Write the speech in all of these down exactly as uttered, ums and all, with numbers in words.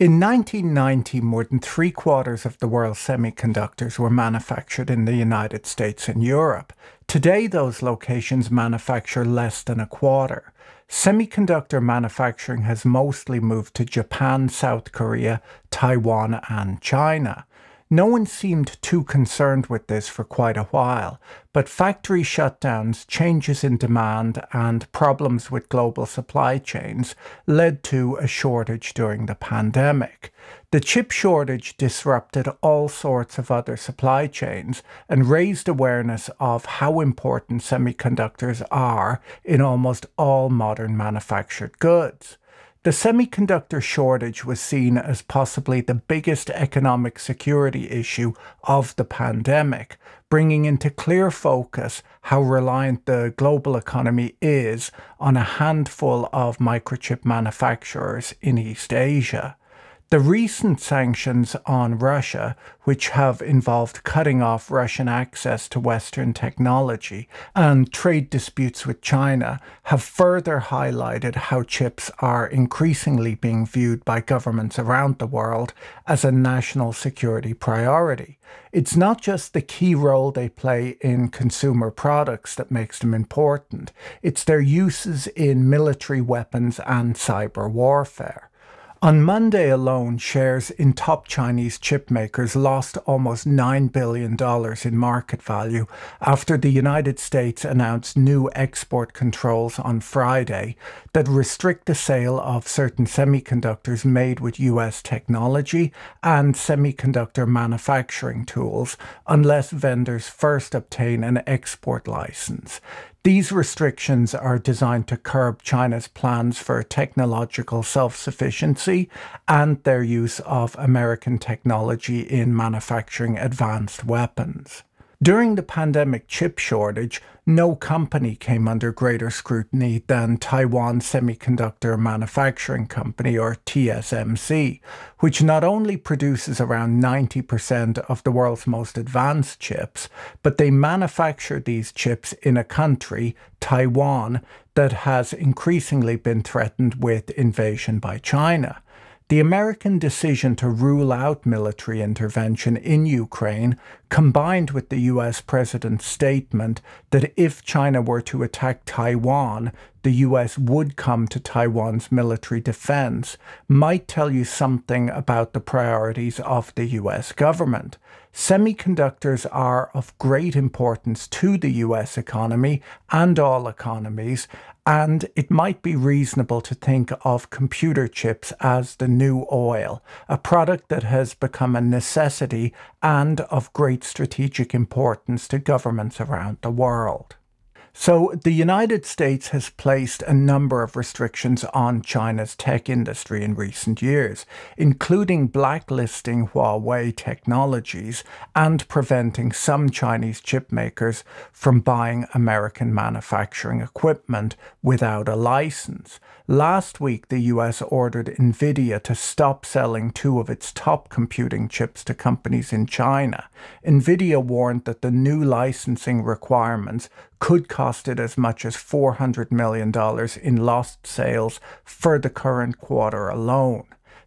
In nineteen ninety, more than three quarters of the world's semiconductors were manufactured in the United States and Europe. Today, those locations manufacture less than a quarter. Semiconductor manufacturing has mostly moved to Japan, South Korea, Taiwan, and China. No one seemed too concerned with this for quite a while, but factory shutdowns, changes in demand, and problems with global supply chains led to a shortage during the pandemic. The chip shortage disrupted all sorts of other supply chains and raised awareness of how important semiconductors are in almost all modern manufactured goods. The semiconductor shortage was seen as possibly the biggest economic security issue of the pandemic, bringing into clear focus how reliant the global economy is on a handful of microchip manufacturers in East Asia. The recent sanctions on Russia, which have involved cutting off Russian access to Western technology and trade disputes with China, have further highlighted how chips are increasingly being viewed by governments around the world as a national security priority. It's not just the key role they play in consumer products that makes them important, it's their uses in military weapons and cyber warfare. On Monday alone, shares in top Chinese chip makers lost almost nine billion dollars in market value after the United States announced new export controls on Friday that restrict the sale of certain semiconductors made with U S technology and semiconductor manufacturing tools unless vendors first obtain an export license. These restrictions are designed to curb China's plans for technological self-sufficiency and their use of American technology in manufacturing advanced weapons. During the pandemic chip shortage, no company came under greater scrutiny than Taiwan Semiconductor Manufacturing Company, or T S M C, which not only produces around ninety percent of the world's most advanced chips, but they manufacture these chips in a country, Taiwan, that has increasingly been threatened with invasion by China. The American decision to rule out military intervention in Ukraine, combined with the U S president's statement that if China were to attack Taiwan, the U S would come to Taiwan's military defense, might tell you something about the priorities of the U S government. Semiconductors are of great importance to the U S economy and all economies, and it might be reasonable to think of computer chips as the new oil, a product that has become a necessity and of great strategic importance to governments around the world. So the United States has placed a number of restrictions on China's tech industry in recent years, including blacklisting Huawei technologies and preventing some Chinese chip makers from buying American manufacturing equipment without a license. Last week, the U S ordered Nvidia to stop selling two of its top computing chips to companies in China. Nvidia warned that the new licensing requirements could cost it as much as four hundred million dollars in lost sales for the current quarter alone.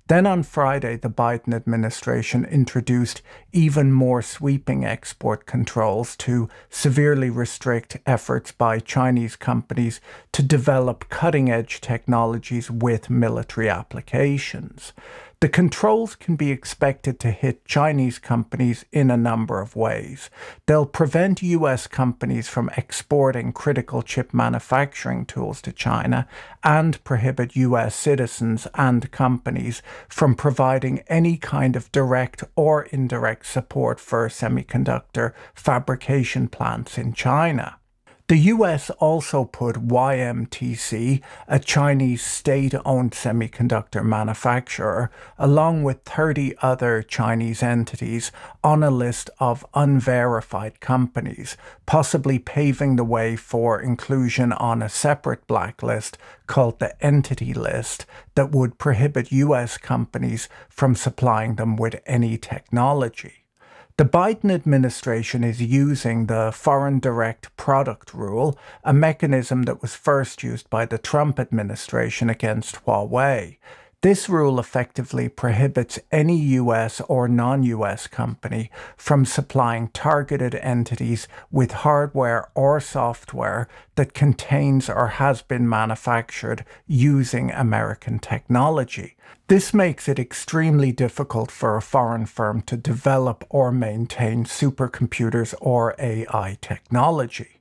Then on Friday, the Biden administration introduced even more sweeping export controls to severely restrict efforts by Chinese companies to develop cutting-edge technologies with military applications. The controls can be expected to hit Chinese companies in a number of ways. They'll prevent U S companies from exporting critical chip manufacturing tools to China and prohibit U S citizens and companies from providing any kind of direct or indirect support for semiconductor fabrication plants in China. The U S also put Y M T C, a Chinese state-owned semiconductor manufacturer, along with thirty other Chinese entities, on a list of unverified companies, possibly paving the way for inclusion on a separate blacklist called the Entity List that would prohibit U S companies from supplying them with any technology. The Biden administration is using the Foreign Direct Product Rule, a mechanism that was first used by the Trump administration against Huawei. This rule effectively prohibits any U S or non-U S company from supplying targeted entities with hardware or software that contains or has been manufactured using American technology. This makes it extremely difficult for a foreign firm to develop or maintain supercomputers or A I technology.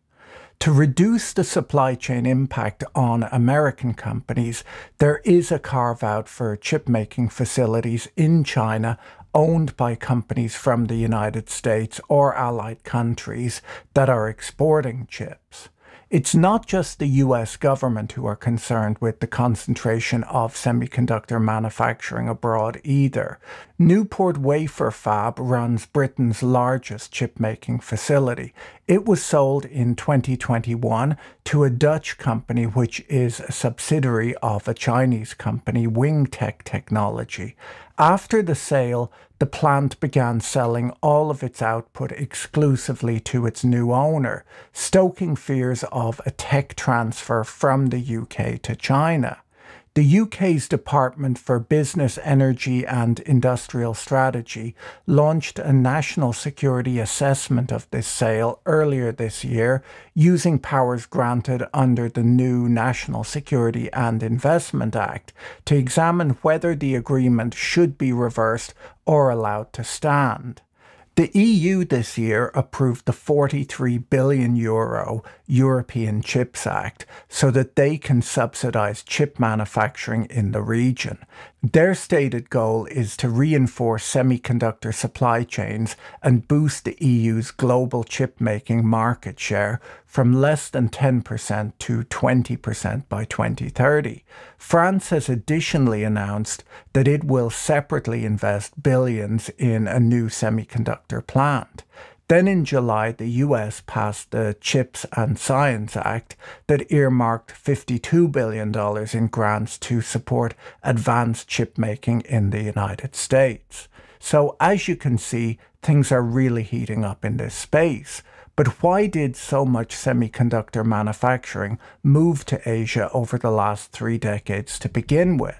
To reduce the supply chain impact on American companies, there is a carve-out for chip-making facilities in China owned by companies from the United States or allied countries that are exporting chips. It's not just the U S government who are concerned with the concentration of semiconductor manufacturing abroad either. Newport Wafer Fab runs Britain's largest chip-making facility. It was sold in twenty twenty-one to a Dutch company which is a subsidiary of a Chinese company, Wingtech Technology. After the sale, the plant began selling all of its output exclusively to its new owner, stoking fears of a tech transfer from the U K to China. The U K's Department for Business, Energy and Industrial Strategy launched a national security assessment of this sale earlier this year, using powers granted under the new National Security and Investment Act to examine whether the agreement should be reversed or allowed to stand. The E U this year approved the forty-three billion euro European Chips Act so that they can subsidize chip manufacturing in the region. Their stated goal is to reinforce semiconductor supply chains and boost the E U's global chip-making market share from less than ten percent to twenty percent by twenty thirty. France has additionally announced that it will separately invest billions in a new semiconductor plant. Then in July, the U S passed the Chips and Science Act that earmarked fifty-two billion dollars in grants to support advanced chip making in the United States. So as you can see, things are really heating up in this space. But why did so much semiconductor manufacturing move to Asia over the last three decades to begin with?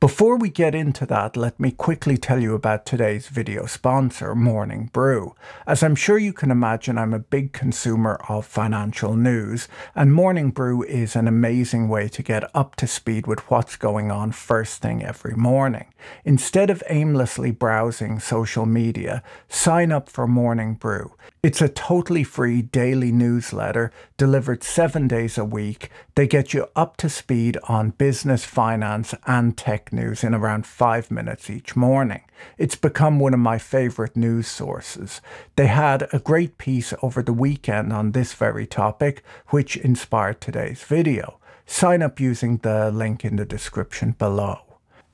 Before we get into that, let me quickly tell you about today's video sponsor, Morning Brew. As I'm sure you can imagine, I'm a big consumer of financial news, and Morning Brew is an amazing way to get up to speed with what's going on first thing every morning. Instead of aimlessly browsing social media, sign up for Morning Brew. It's a totally free daily newsletter delivered seven days a week. They get you up to speed on business, finance, and tech news in around five minutes each morning. It's become one of my favorite news sources. They had a great piece over the weekend on this very topic, which inspired today's video. Sign up using the link in the description below.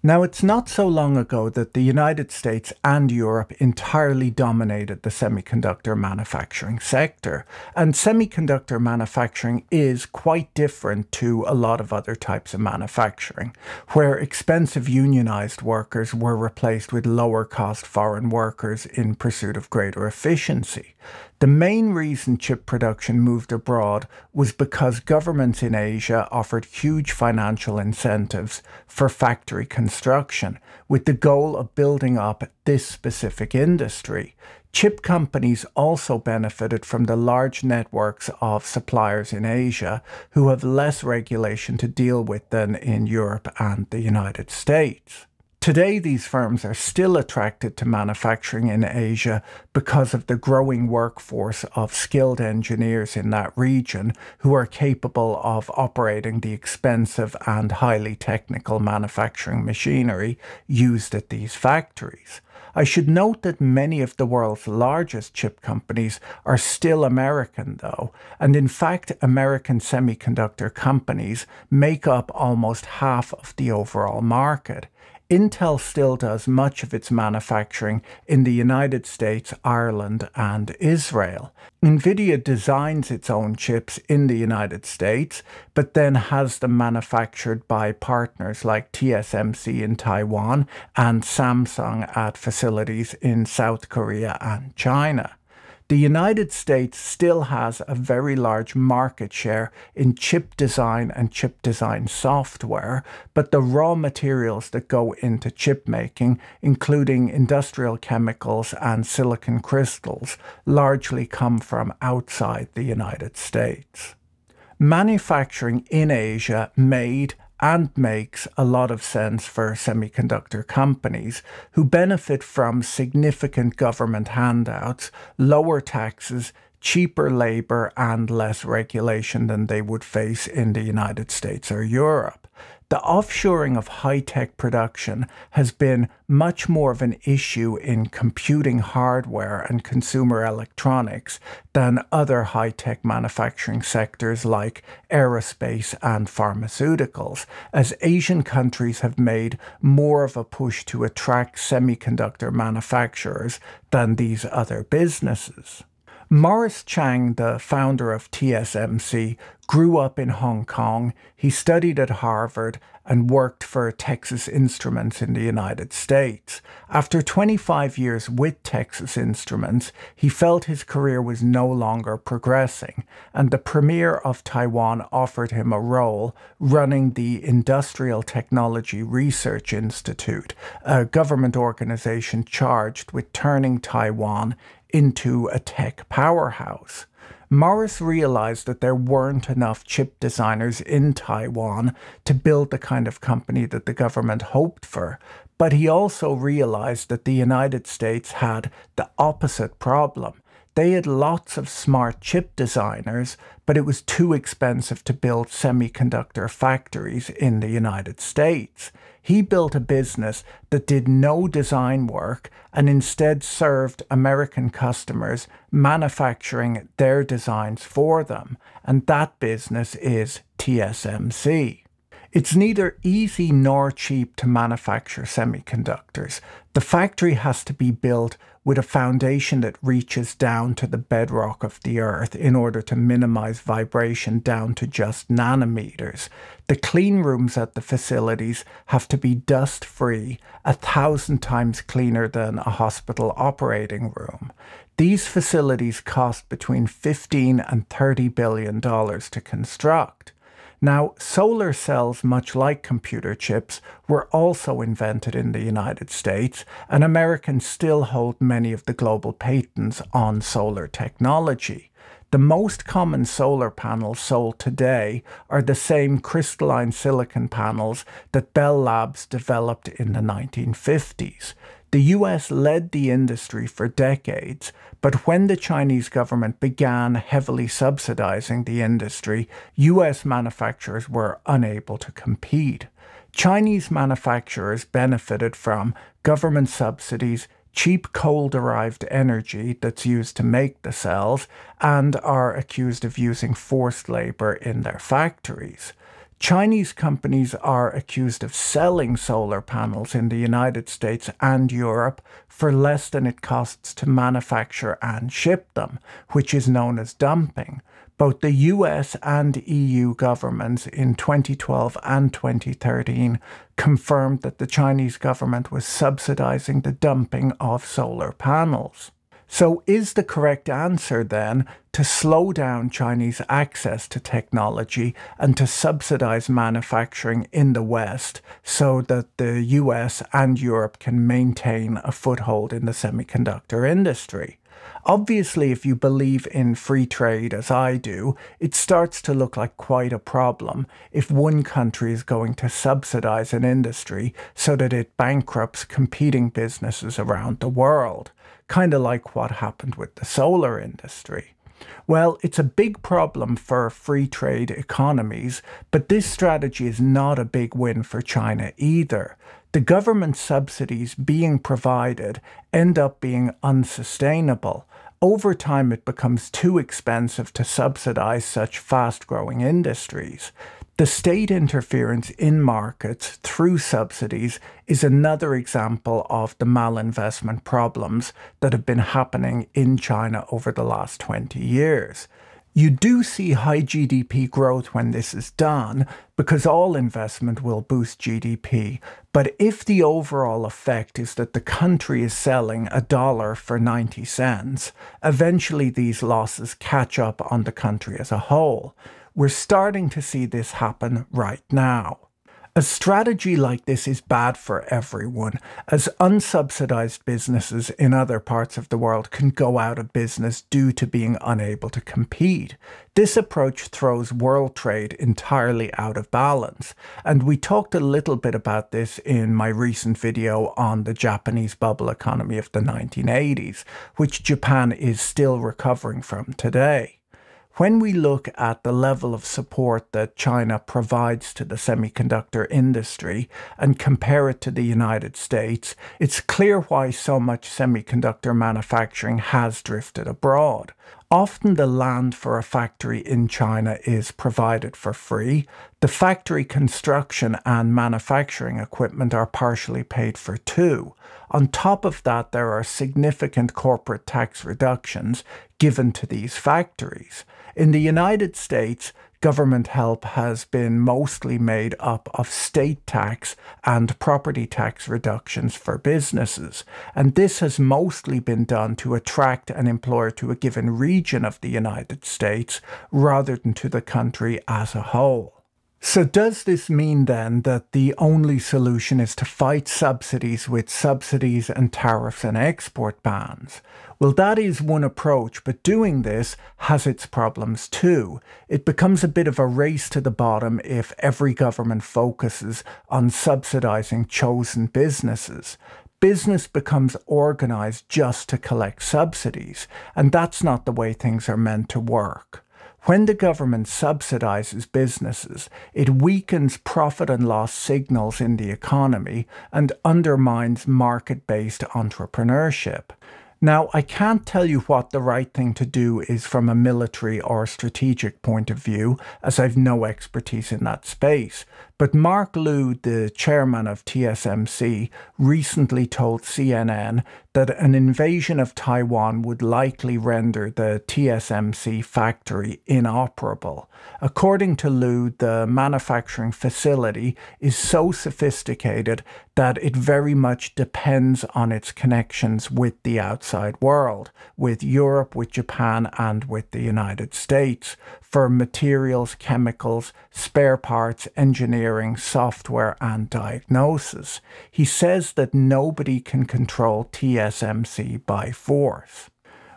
Now, it's not so long ago that the United States and Europe entirely dominated the semiconductor manufacturing sector. And semiconductor manufacturing is quite different to a lot of other types of manufacturing, where expensive unionized workers were replaced with lower cost foreign workers in pursuit of greater efficiency. The main reason chip production moved abroad was because governments in Asia offered huge financial incentives for factory construction, with the goal of building up this specific industry. Chip companies also benefited from the large networks of suppliers in Asia who have less regulation to deal with than in Europe and the United States. Today, these firms are still attracted to manufacturing in Asia because of the growing workforce of skilled engineers in that region who are capable of operating the expensive and highly technical manufacturing machinery used at these factories. I should note that many of the world's largest chip companies are still American, though, and in fact, American semiconductor companies make up almost half of the overall market. Intel still does much of its manufacturing in the United States, Ireland, and Israel. Nvidia designs its own chips in the United States, but then has them manufactured by partners like T S M C in Taiwan and Samsung at facilities in South Korea and China. The United States still has a very large market share in chip design and chip design software, but the raw materials that go into chip making, including industrial chemicals and silicon crystals, largely come from outside the United States. Manufacturing in Asia made and makes a lot of sense for semiconductor companies who benefit from significant government handouts, lower taxes, cheaper labor, and less regulation than they would face in the United States or Europe. The offshoring of high-tech production has been much more of an issue in computing hardware and consumer electronics than other high-tech manufacturing sectors like aerospace and pharmaceuticals, as Asian countries have made more of a push to attract semiconductor manufacturers than these other businesses. Morris Chang, the founder of T S M C, grew up in Hong Kong. He studied at Harvard and worked for Texas Instruments in the United States. After twenty-five years with Texas Instruments, he felt his career was no longer progressing, and the premier of Taiwan offered him a role running the Industrial Technology Research Institute, a government organization charged with turning Taiwan into a tech powerhouse. Morris realized that there weren't enough chip designers in Taiwan to build the kind of company that the government hoped for, but he also realized that the United States had the opposite problem. They had lots of smart chip designers, but it was too expensive to build semiconductor factories in the United States. He built a business that did no design work and instead served American customers manufacturing their designs for them, and that business is T S M C. It's neither easy nor cheap to manufacture semiconductors. The factory has to be built with a foundation that reaches down to the bedrock of the earth in order to minimize vibration down to just nanometers. The clean rooms at the facilities have to be dust-free, a thousand times cleaner than a hospital operating room. These facilities cost between fifteen and thirty billion dollars to construct. Now, solar cells, much like computer chips, were also invented in the United States, and Americans still hold many of the global patents on solar technology. The most common solar panels sold today are the same crystalline silicon panels that Bell Labs developed in the nineteen fifties. The U S led the industry for decades, but when the Chinese government began heavily subsidizing the industry, U S manufacturers were unable to compete. Chinese manufacturers benefited from government subsidies, cheap coal-derived energy that's used to make the cells, and are accused of using forced labor in their factories. Chinese companies are accused of selling solar panels in the United States and Europe for less than it costs to manufacture and ship them, which is known as dumping. Both the U S and E U governments in twenty twelve and twenty thirteen confirmed that the Chinese government was subsidizing the dumping of solar panels. So is the correct answer, then, to slow down Chinese access to technology and to subsidize manufacturing in the West so that the U S and Europe can maintain a foothold in the semiconductor industry? Obviously, if you believe in free trade as I do, it starts to look like quite a problem if one country is going to subsidize an industry so that it bankrupts competing businesses around the world, kind of like what happened with the solar industry. Well, it's a big problem for free trade economies, but this strategy is not a big win for China either. The government subsidies being provided end up being unsustainable. Over time, it becomes too expensive to subsidize such fast-growing industries. The state interference in markets through subsidies is another example of the malinvestment problems that have been happening in China over the last twenty years. You do see high G D P growth when this is done, because all investment will boost G D P. But if the overall effect is that the country is selling a dollar for ninety cents, eventually these losses catch up on the country as a whole. We're starting to see this happen right now. A strategy like this is bad for everyone, as unsubsidized businesses in other parts of the world can go out of business due to being unable to compete. This approach throws world trade entirely out of balance, and we talked a little bit about this in my recent video on the Japanese bubble economy of the nineteen eighties, which Japan is still recovering from today. When we look at the level of support that China provides to the semiconductor industry and compare it to the United States, it's clear why so much semiconductor manufacturing has drifted abroad. Often the land for a factory in China is provided for free. The factory construction and manufacturing equipment are partially paid for too. On top of that, there are significant corporate tax reductions given to these factories. In the United States, government help has been mostly made up of state tax and property tax reductions for businesses, and this has mostly been done to attract an employer to a given region of the United States rather than to the country as a whole. So does this mean then that the only solution is to fight subsidies with subsidies and tariffs and export bans? Well, that is one approach, but doing this has its problems too. It becomes a bit of a race to the bottom if every government focuses on subsidizing chosen businesses. Business becomes organized just to collect subsidies, and that's not the way things are meant to work. When the government subsidizes businesses, it weakens profit and loss signals in the economy and undermines market-based entrepreneurship. Now, I can't tell you what the right thing to do is from a military or strategic point of view, as I've no expertise in that space. But Mark Liu, the chairman of T S M C, recently told C N N that an invasion of Taiwan would likely render the T S M C factory inoperable. According to Liu, the manufacturing facility is so sophisticated that it very much depends on its connections with the outside world, with Europe, with Japan, and with the United States, for materials, chemicals, spare parts, engineering, software and diagnosis. He says that nobody can control T S M C by force.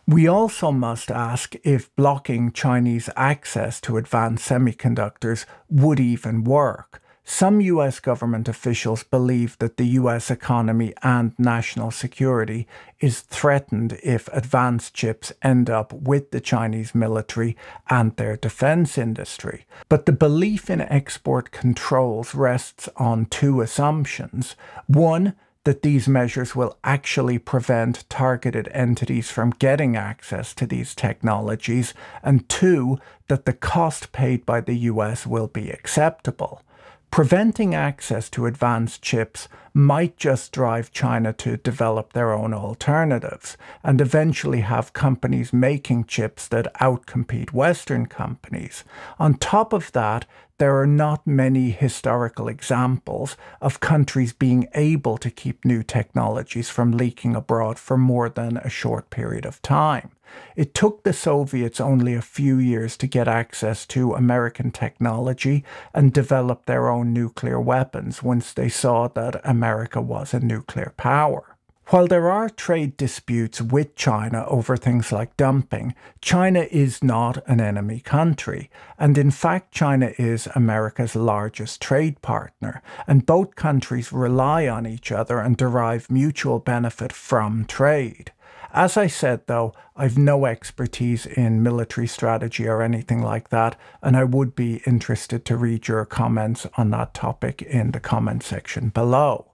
We also must ask if blocking Chinese access to advanced semiconductors would even work. Some U S government officials believe that the U S economy and national security is threatened if advanced chips end up with the Chinese military and their defense industry. But the belief in export controls rests on two assumptions. One, that these measures will actually prevent targeted entities from getting access to these technologies, and two, that the cost paid by the U S will be acceptable. Preventing access to advanced chips might just drive China to develop their own alternatives and eventually have companies making chips that outcompete Western companies. On top of that, there are not many historical examples of countries being able to keep new technologies from leaking abroad for more than a short period of time. It took the Soviets only a few years to get access to American technology and develop their own nuclear weapons once they saw that America was a nuclear power. While there are trade disputes with China over things like dumping, China is not an enemy country, and in fact China is America's largest trade partner, and both countries rely on each other and derive mutual benefit from trade. As I said though, I've no expertise in military strategy or anything like that, and I would be interested to read your comments on that topic in the comment section below.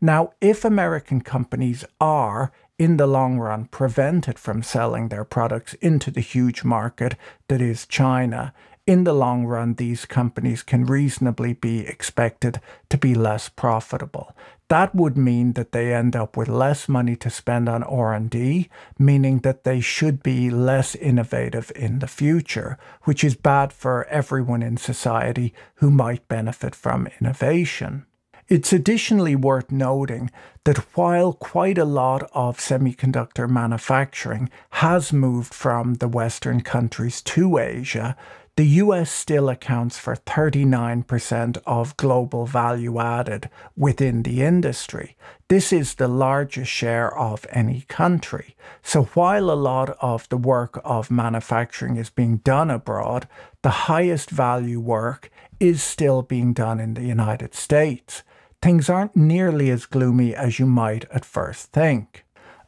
Now, if American companies are, in the long run, prevented from selling their products into the huge market that is China, in the long run, these companies can reasonably be expected to be less profitable. That would mean that they end up with less money to spend on R and D, meaning that they should be less innovative in the future, which is bad for everyone in society who might benefit from innovation. It's additionally worth noting that while quite a lot of semiconductor manufacturing has moved from the Western countries to Asia, the U S still accounts for thirty-nine percent of global value added within the industry. This is the largest share of any country. So while a lot of the work of manufacturing is being done abroad, the highest value work is still being done in the United States. Things aren't nearly as gloomy as you might at first think.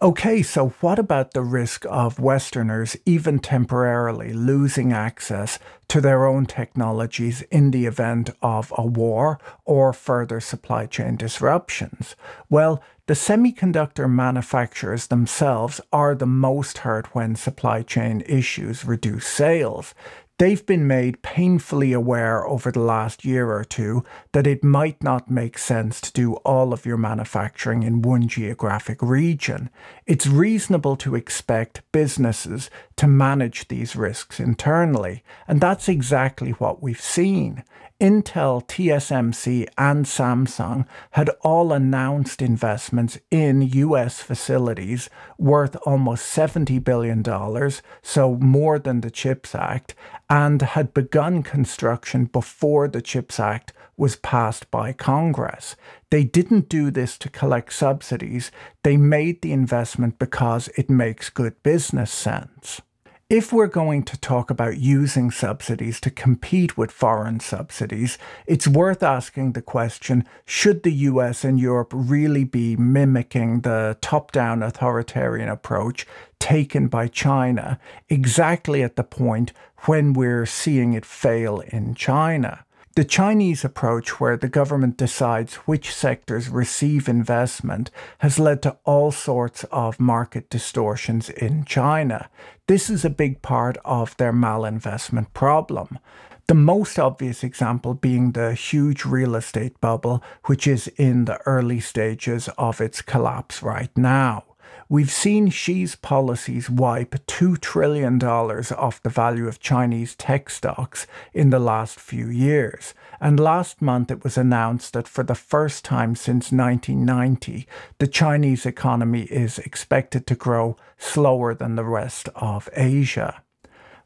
Okay, so what about the risk of Westerners even temporarily losing access to their own technologies in the event of a war or further supply chain disruptions? Well, the semiconductor manufacturers themselves are the most hurt when supply chain issues reduce sales. They've been made painfully aware over the last year or two that it might not make sense to do all of your manufacturing in one geographic region. It's reasonable to expect businesses to manage these risks internally, and that's exactly what we've seen. Intel, T S M C, and Samsung had all announced investments in U S facilities worth almost seventy billion dollars, so more than the Chips Act, and had begun construction before the Chips Act was passed by Congress. They didn't do this to collect subsidies. They made the investment because it makes good business sense. If we're going to talk about using subsidies to compete with foreign subsidies, it's worth asking the question, should the U S and Europe really be mimicking the top-down authoritarian approach taken by China exactly at the point when we're seeing it fail in China? The Chinese approach, where the government decides which sectors receive investment, has led to all sorts of market distortions in China. This is a big part of their malinvestment problem. The most obvious example being the huge real estate bubble, which is in the early stages of its collapse right now. We've seen Xi's policies wipe two trillion dollars off the value of Chinese tech stocks in the last few years, and last month it was announced that for the first time since nineteen ninety, the Chinese economy is expected to grow slower than the rest of Asia.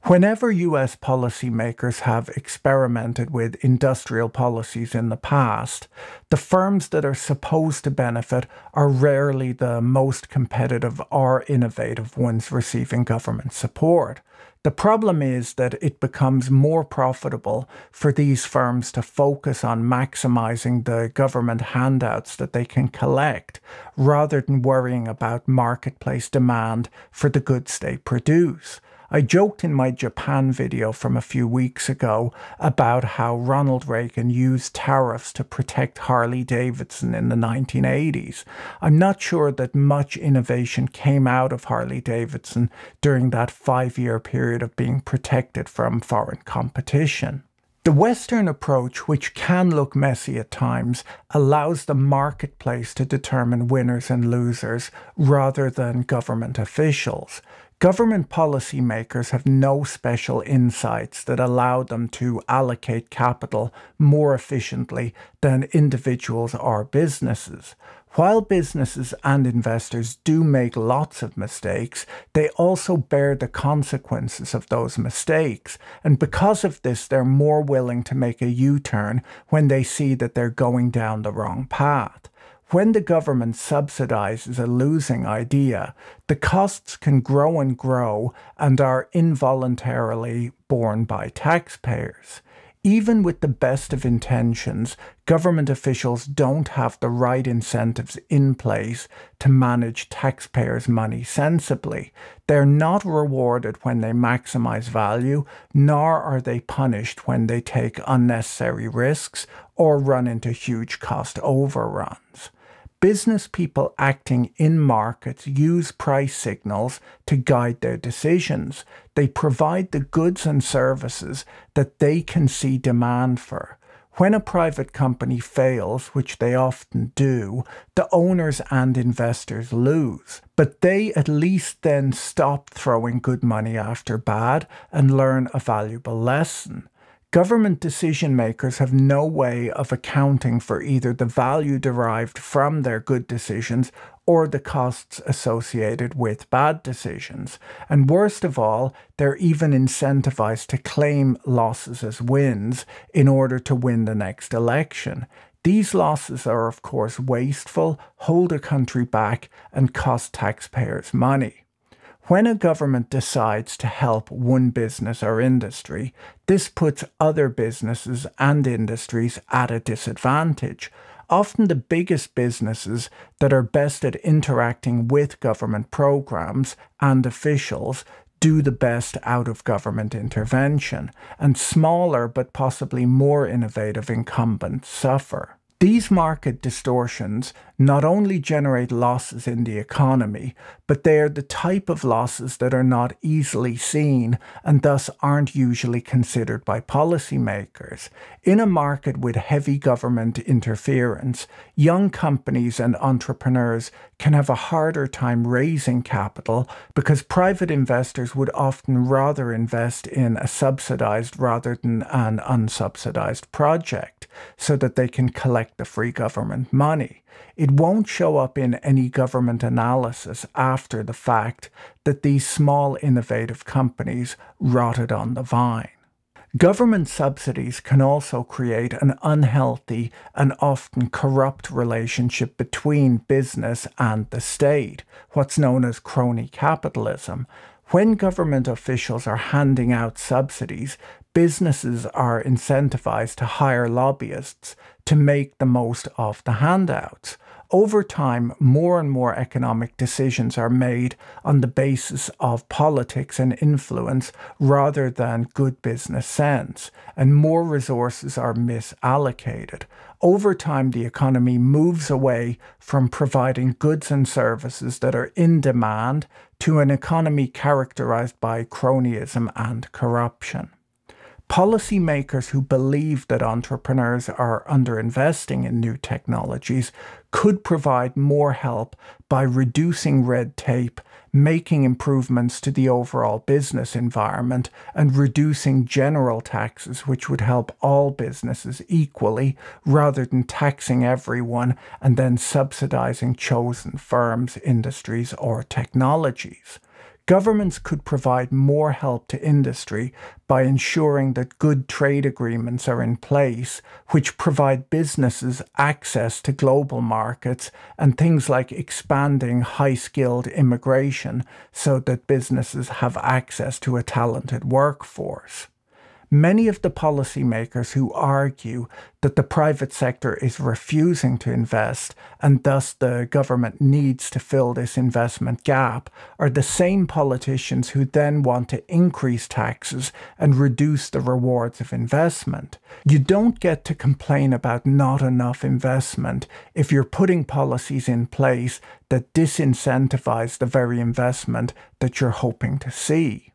Whenever U S policymakers have experimented with industrial policies in the past, the firms that are supposed to benefit are rarely the most competitive or innovative ones receiving government support. The problem is that it becomes more profitable for these firms to focus on maximizing the government handouts that they can collect, rather than worrying about marketplace demand for the goods they produce. I joked in my Japan video from a few weeks ago about how Ronald Reagan used tariffs to protect Harley Davidson in the nineteen eighties. I'm not sure that much innovation came out of Harley Davidson during that five-year period of being protected from foreign competition. The Western approach, which can look messy at times, allows the marketplace to determine winners and losers rather than government officials. Government policymakers have no special insights that allow them to allocate capital more efficiently than individuals or businesses. While businesses and investors do make lots of mistakes, they also bear the consequences of those mistakes, and because of this they're more willing to make a U-turn when they see that they're going down the wrong path. When the government subsidizes a losing idea, the costs can grow and grow and are involuntarily borne by taxpayers. Even with the best of intentions, government officials don't have the right incentives in place to manage taxpayers' money sensibly. They're not rewarded when they maximize value, nor are they punished when they take unnecessary risks or run into huge cost overruns. business people acting in markets use price signals to guide their decisions. They provide the goods and services that they can see demand for. When a private company fails, which they often do, the owners and investors lose. But they at least then stop throwing good money after bad and learn a valuable lesson. Government decision makers have no way of accounting for either the value derived from their good decisions or the costs associated with bad decisions. And worst of all, they're even incentivized to claim losses as wins in order to win the next election. These losses are, of course, wasteful, hold a country back, and cost taxpayers money. When a government decides to help one business or industry, this puts other businesses and industries at a disadvantage. Often the biggest businesses that are best at interacting with government programs and officials do the best out of government intervention, and smaller but possibly more innovative incumbents suffer. These market distortions not only generate losses in the economy, but they are the type of losses that are not easily seen and thus aren't usually considered by policymakers. In a market with heavy government interference, young companies and entrepreneurs can have a harder time raising capital because private investors would often rather invest in a subsidized rather than an unsubsidized project so that they can collect the free government money. It won't show up in any government analysis after the fact that these small innovative companies rotted on the vine. Government subsidies can also create an unhealthy and often corrupt relationship between business and the state, what's known as crony capitalism. When government officials are handing out subsidies, businesses are incentivized to hire lobbyists to make the most of the handouts. Over time, more and more economic decisions are made on the basis of politics and influence rather than good business sense, and more resources are misallocated. Over time, the economy moves away from providing goods and services that are in demand to an economy characterized by cronyism and corruption. Policymakers who believe that entrepreneurs are underinvesting in new technologies could provide more help by reducing red tape, making improvements to the overall business environment, and reducing general taxes, which would help all businesses equally, rather than taxing everyone and then subsidizing chosen firms, industries, or technologies. Governments could provide more help to industry by ensuring that good trade agreements are in place, which provide businesses access to global markets, and things like expanding high-skilled immigration so that businesses have access to a talented workforce. Many of the policymakers who argue that the private sector is refusing to invest and thus the government needs to fill this investment gap are the same politicians who then want to increase taxes and reduce the rewards of investment. You don't get to complain about not enough investment if you're putting policies in place that disincentivize the very investment that you're hoping to see.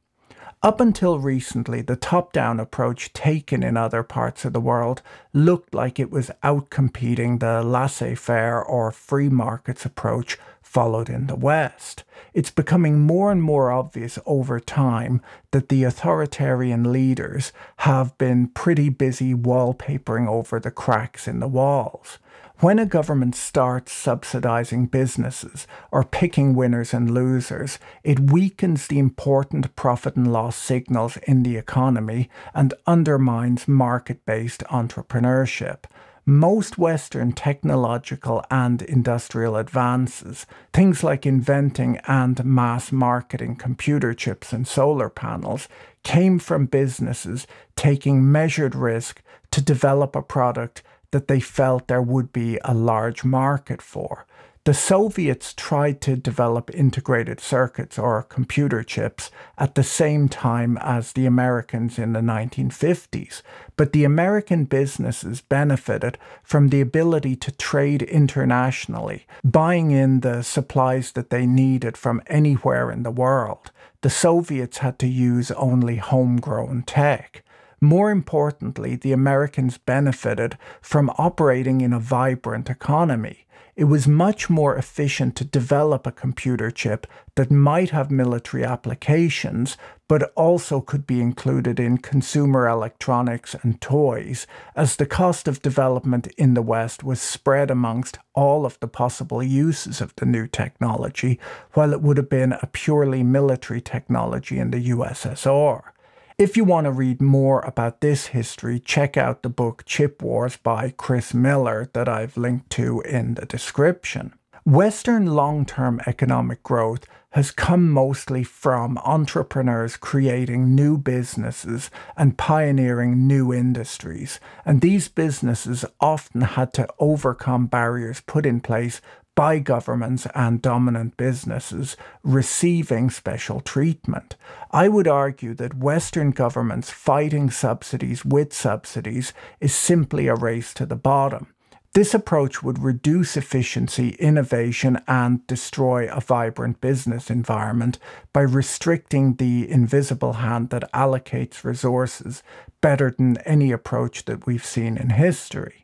Up until recently, the top-down approach taken in other parts of the world looked like it was outcompeting the laissez-faire or free markets approach followed in the West. It's becoming more and more obvious over time that the authoritarian leaders have been pretty busy wallpapering over the cracks in the walls. When a government starts subsidizing businesses or picking winners and losers, it weakens the important profit and loss signals in the economy and undermines market-based entrepreneurship. Most Western technological and industrial advances, things like inventing and mass marketing computer chips and solar panels, came from businesses taking measured risk to develop a product that they felt there would be a large market for. The Soviets tried to develop integrated circuits or computer chips at the same time as the Americans in the nineteen fifties, but the American businesses benefited from the ability to trade internationally, buying in the supplies that they needed from anywhere in the world. The Soviets had to use only homegrown tech. More importantly, the Americans benefited from operating in a vibrant economy. It was much more efficient to develop a computer chip that might have military applications, but also could be included in consumer electronics and toys, as the cost of development in the West was spread amongst all of the possible uses of the new technology, while it would have been a purely military technology in the U S S R. If you want to read more about this history, check out the book Chip Wars by Chris Miller that I've linked to in the description. Western long-term economic growth has come mostly from entrepreneurs creating new businesses and pioneering new industries, and these businesses often had to overcome barriers put in place by governments and dominant businesses receiving special treatment. I would argue that Western governments fighting subsidies with subsidies is simply a race to the bottom. This approach would reduce efficiency, innovation, and destroy a vibrant business environment by restricting the invisible hand that allocates resources better than any approach that we've seen in history.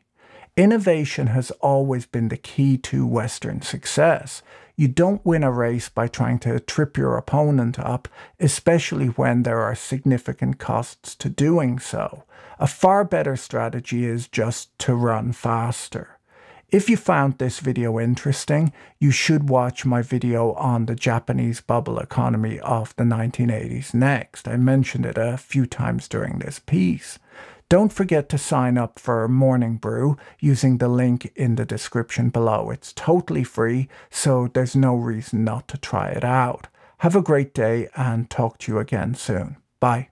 Innovation has always been the key to Western success. You don't win a race by trying to trip your opponent up, especially when there are significant costs to doing so. A far better strategy is just to run faster. If you found this video interesting, you should watch my video on the Japanese bubble economy of the nineteen eighties next. I mentioned it a few times during this piece. Don't forget to sign up for Morning Brew using the link in the description below. It's totally free, so there's no reason not to try it out. Have a great day and talk to you again soon. Bye.